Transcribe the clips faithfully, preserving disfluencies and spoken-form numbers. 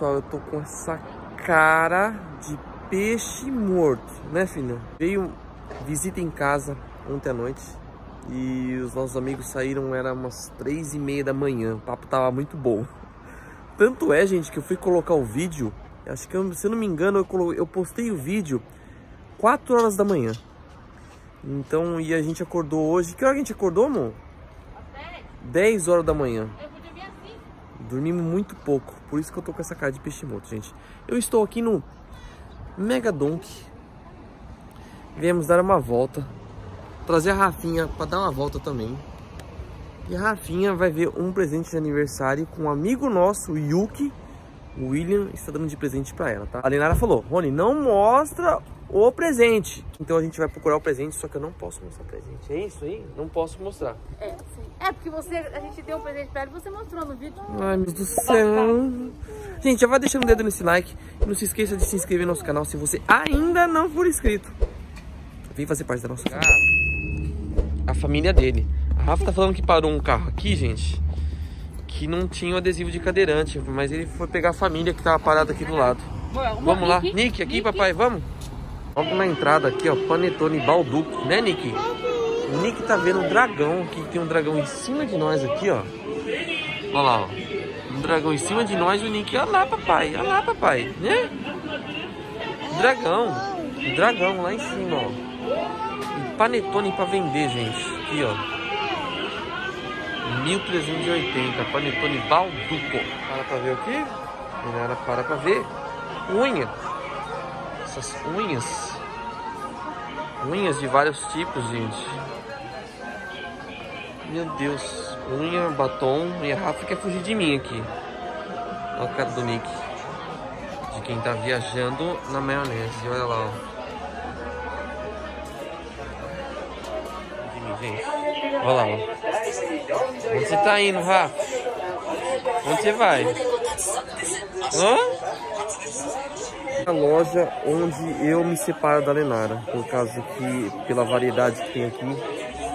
Pessoal, eu tô com essa cara de peixe morto, né, filha? Veio visita em casa ontem à noite e os nossos amigos saíram, era umas três e meia da manhã. O papo tava muito bom. Tanto é, gente, que eu fui colocar o vídeo, acho que, eu, se eu não me engano, eu, colo... eu postei o vídeo quatro horas da manhã. Então, e a gente acordou hoje. Que hora a gente acordou, amor? dez horas da manhã. Dormimos muito pouco, por isso que eu tô com essa cara de peixe morto, gente. Eu estou aqui no Megadonk. Viemos dar uma volta, trazer a Rafinha para dar uma volta também. E a Rafinha vai ver um presente de aniversário com um amigo nosso, o Yuki. O William está dando de presente para ela, tá? A Lenara falou: Rony, não mostra o presente. Então a gente vai procurar o presente, só que eu não posso mostrar o presente. É isso aí? Não posso mostrar. É, sim. É, porque você, a gente deu um presente pra ela e você mostrou no vídeo. Ai, meu Deus do céu. Gente, já vai deixando o dedo nesse like. E não se esqueça de se inscrever no nosso canal se você ainda não for inscrito. Vem fazer parte da nossa família. Ah, a família dele. A Rafa tá falando que parou um carro aqui, gente, que não tinha o adesivo de cadeirante, mas ele foi pegar a família que tava parada aqui do lado. Vamos lá. Nick, aqui, papai, vamos? Logo na entrada aqui, ó, Panetone Balduco, né, Nick? O Nick tá vendo um dragão aqui, tem um dragão em cima de nós aqui, ó. Olha lá, ó. Um dragão em cima de nós, o Nick, olha lá, papai, olha lá, papai, né? Dragão, dragão lá em cima, ó. Um Panetone pra vender, gente, aqui, ó. mil trezentos e oitenta, Panetone Balduco. Para pra ver o que? Galera, para pra ver. Unha. Essas unhas, unhas de vários tipos, gente. Meu Deus, unha, batom. E a Rafa quer fugir de mim aqui. Olha a cara do Nick, de quem tá viajando na maionese. Olha lá, ó. De mim, gente. Olha lá, ó. Onde você tá indo, Rafa? Onde você vai? Hã? A loja onde eu me separo da Lenara, por causa que, pela variedade que tem aqui,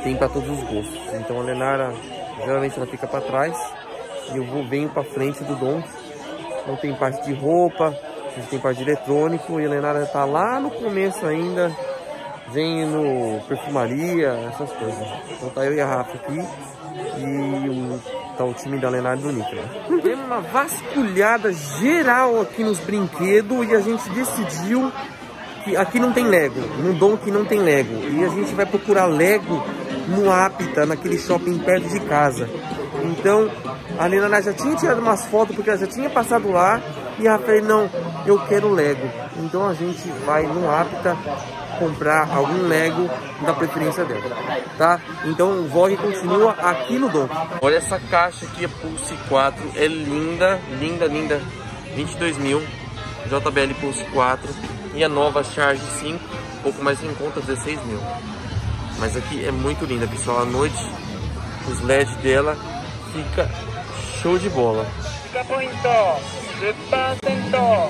tem para todos os gostos. Então a Lenara geralmente ela fica para trás e eu vou venho para frente do Donki. Então tem parte de roupa, tem parte de eletrônico, e a Lenara está lá no começo ainda, vem no perfumaria, essas coisas. Então tá eu e a Rafa aqui e o tá o time da Lenara e do Nick, né? Deu uma vasculhada geral aqui nos brinquedos e a gente decidiu que aqui não tem Lego, no Donki não tem Lego. E a gente vai procurar Lego no Aptam, naquele shopping perto de casa. Então, a Lenara já tinha tirado umas fotos porque ela já tinha passado lá e ela falou, não, eu quero Lego. Então a gente vai no Aptam comprar algum Lego da preferência dela, tá? Então o vlog continua aqui no Donki. Olha essa caixa aqui, a Pulse quatro, é linda, linda, linda. vinte e dois mil, J B L Pulse quatro e a nova Charge cinco, um pouco mais em conta, dezesseis mil. Mas aqui é muito linda, pessoal. À noite, os L E Ds dela fica show de bola.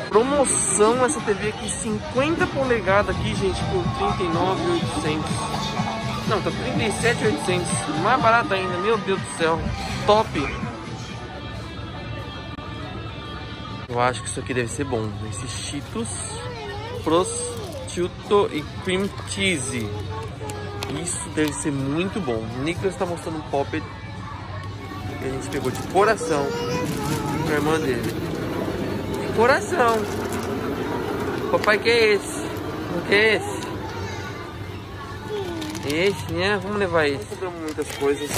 Promoção, essa T V aqui, cinquenta polegadas aqui, gente, por trinta e nove mil e oitocentos. Não, tá trinta e sete mil e oitocentos, mais barato ainda, meu Deus do céu. Top! Eu acho que isso aqui deve ser bom. Esses Cheetos, prosciutto e cream cheese. Isso deve ser muito bom. O Nicolas tá mostrando um popper que a gente pegou de coração com a irmã dele. Coração. Papai, que é esse? O que é esse? Esse, né? Vamos levar esse. Compramos muitas coisas.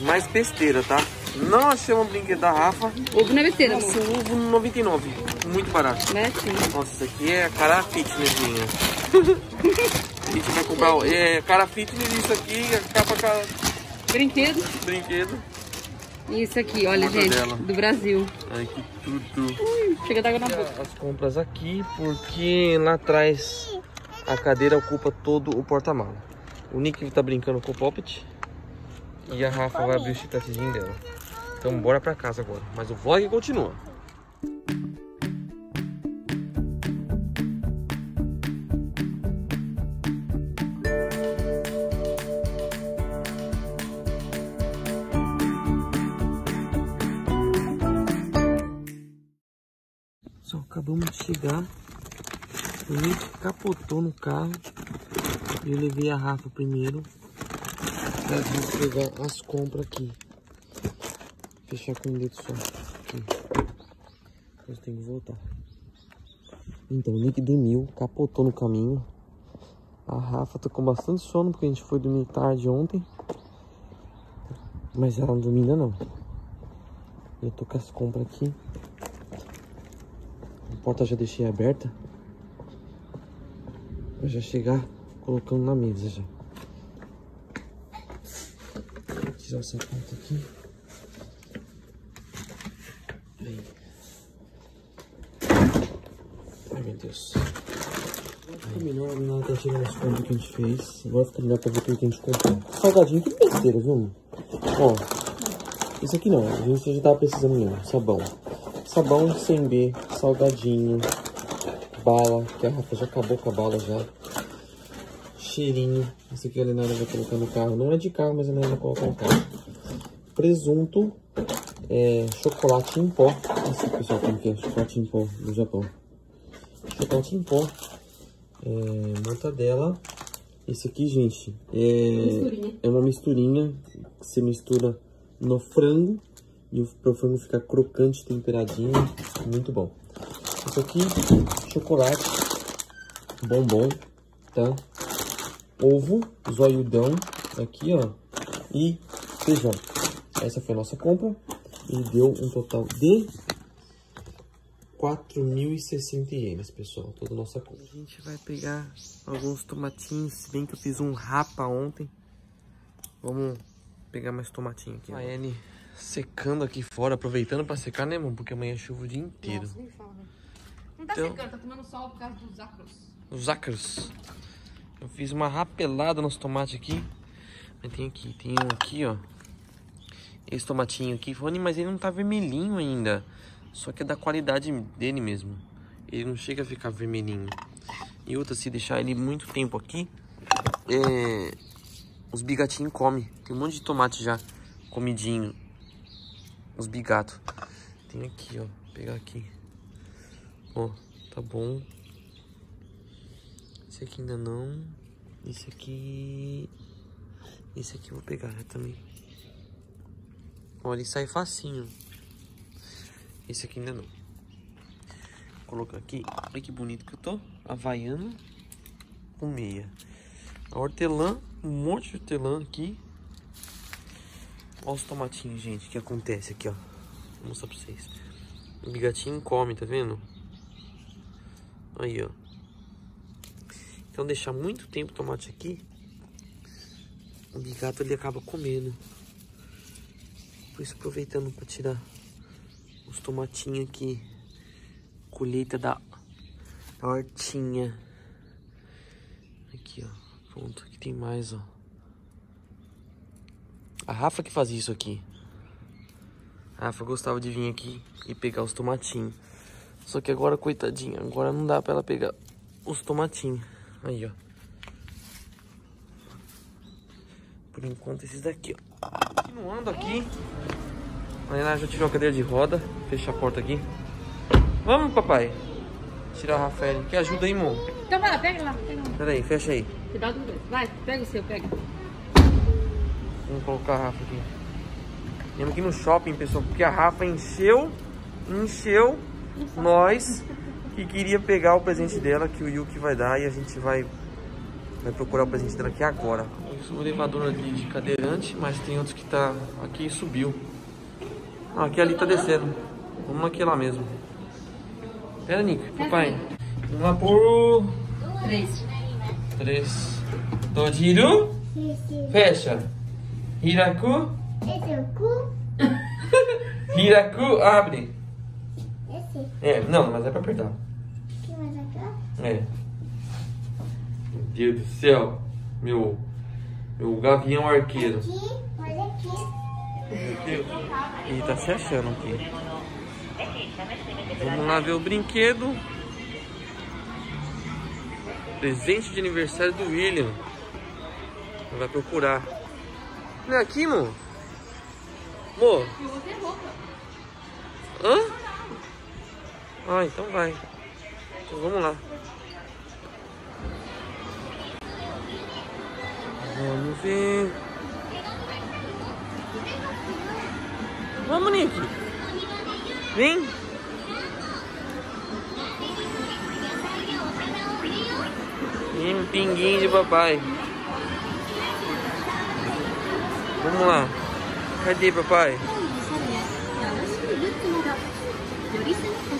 Mais besteira, tá? Não achamos o brinquedo da Rafa. Ovo na besteira. Ovo, ovo no noventa e nove. Muito barato. Né, sim. Nossa, isso aqui é cara fitness, minha. A gente vai comprar... É, cara fitness isso aqui. Capa cara... Brinquedo. Brinquedo. Isso aqui, olha, gente, dela. Do Brasil. Ai, que tudo. Ui, chega d'água na boca. As compras aqui, porque lá atrás a cadeira ocupa todo o porta-mala. O Nick tá brincando com o Poppet e a Rafa vai abrir o chicletezinho dela. Então bora pra casa agora, mas o vlog continua. pessoal, acabamos de chegar. O Nick capotou no carro. Eu levei a Rafa primeiro pra gente pegar as compras aqui. Fechar com o dedo só. Aqui. Eu tenho que voltar. Então, o Nick dormiu, capotou no caminho. A Rafa tá com bastante sono porque a gente foi dormir tarde ontem. Mas ela não dormiu ainda não. Eu tô com as compras aqui. A porta já deixei aberta. Eu já chegar colocando na mesa já. Vou tirar essa ponta aqui. Aí. Ai meu Deus. Agora fica melhor, a Lenara tá tirando as compras que a gente fez. Agora fica melhor pra ver tudo que a gente comprou. Salgadinho, que besteira, viu, mano? Ó, isso aqui não, a gente já tava precisando mesmo. Sabão. Sabão, C M B, salgadinho, bala, que a Rafa já acabou com a bala já. Cheirinho, esse aqui a Lenara vai colocar no carro. Não é de carro, mas a Lenara vai colocar no carro. Presunto, é, chocolate em pó. Esse pessoal tem que é chocolate em pó no Japão. Chocolate em pó, é, mortadela. Esse aqui, gente, é, é uma misturinha que você mistura no frango. E para o frango ficar crocante, temperadinho, muito bom. Isso aqui, chocolate, bombom, tá? Ovo, zoiudão, aqui, ó, e feijão. Essa foi a nossa compra e deu um total de quatro mil e sessenta ienes, pessoal, toda a nossa compra. A gente vai pegar alguns tomatinhos, se bem que eu fiz um rapa ontem. Vamos pegar mais tomatinho aqui. A N secando aqui fora, aproveitando pra secar, né, mano? Porque amanhã é chuva o dia inteiro. Nossa, nem fala, né? Não tá então, secando, tá tomando sol por causa dos ácaros. Os ácaros. Eu fiz uma rapelada nos tomates aqui. Mas tem aqui, tem um aqui, ó. Esse tomatinho aqui, Rony, mas ele não tá vermelhinho ainda. Só que é da qualidade dele mesmo. Ele não chega a ficar vermelhinho. E outra, se deixar ele muito tempo aqui, é... os bigatinhos comem. Tem um monte de tomate já comidinho. Os bigatos. Tem aqui, ó. Vou pegar aqui. Ó, tá bom. Esse aqui ainda não. Esse aqui... Esse aqui eu vou pegar também. Ó, ele sai facinho. Esse aqui ainda não. Vou colocar aqui. Olha que bonito que eu tô. Havaiana com meia. A hortelã. Um monte de hortelã aqui. Olha os tomatinhos, gente. O que acontece aqui, ó. Vou mostrar pra vocês. O bigatinho come, tá vendo? Aí, ó. Então, deixar muito tempo o tomate aqui, o bigato ele acaba comendo. Por isso, aproveitando pra tirar os tomatinhos aqui. Colheita da hortinha. Aqui, ó. Pronto. Aqui tem mais, ó. A Rafa que fazia isso aqui. A Rafa gostava de vir aqui e pegar os tomatinhos. Só que agora, coitadinha, agora não dá pra ela pegar os tomatinhos. Aí, ó. Por enquanto, esses daqui, ó. Continuando aqui. A Lenara já tirou a cadeira de roda. Fecha a porta aqui. Vamos, papai. Tirar a Rafael. Quer ajuda aí, amor? Então, vai lá, pega lá. Pega lá. Pera aí, fecha aí. Cuidado com o dois. Vai, pega o seu, pega. Vamos colocar a Rafa aqui. Temos aqui no shopping, pessoal, porque a Rafa encheu, encheu nós que queria pegar o presente dela que o Yuki vai dar e a gente vai, vai procurar o presente dela aqui agora. O elevador ali de cadeirante, mas tem outros que tá aqui e subiu. Ah, aqui ali tá descendo. Vamos aqui lá mesmo. Pera, Nick, papai. Vamos lá por... Três. Três. Dojiro. Fecha. Hiraku? Esse é o cu. Hiraku, abre. Esse? É, não, mas é pra apertar. Aqui mais aqui? É. Meu Deus do céu. Meu, meu gavião arqueiro. Aqui, olha aqui. Meu Deus. Ele tá se achando aqui. Vamos lá ver o brinquedo. Presente de aniversário do William. Ele vai procurar. Não é aqui, amor? Amor? Hã? Ah, então vai. Então vamos lá. Vamos ver. Vamos, Nick. Vem. E um pinguinho de papai. Vamos lá. Cadê, papai?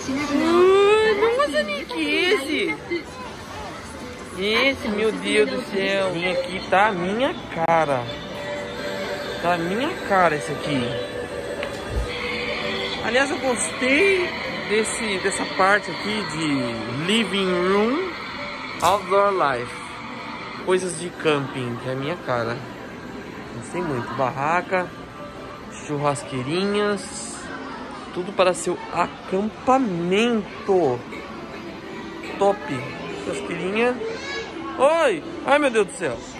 Uh, nossa, Nick, esse Esse, meu Deus do céu. Esse aqui tá a minha cara. Tá a minha cara esse aqui. Aliás, eu gostei desse, dessa parte aqui de Living Room Outdoor Life, coisas de camping, que é a minha cara. Gostei muito. Barraca, churrasqueirinhas, tudo para seu acampamento. Top. Churrasqueirinha. Oi! Ai, meu Deus do céu.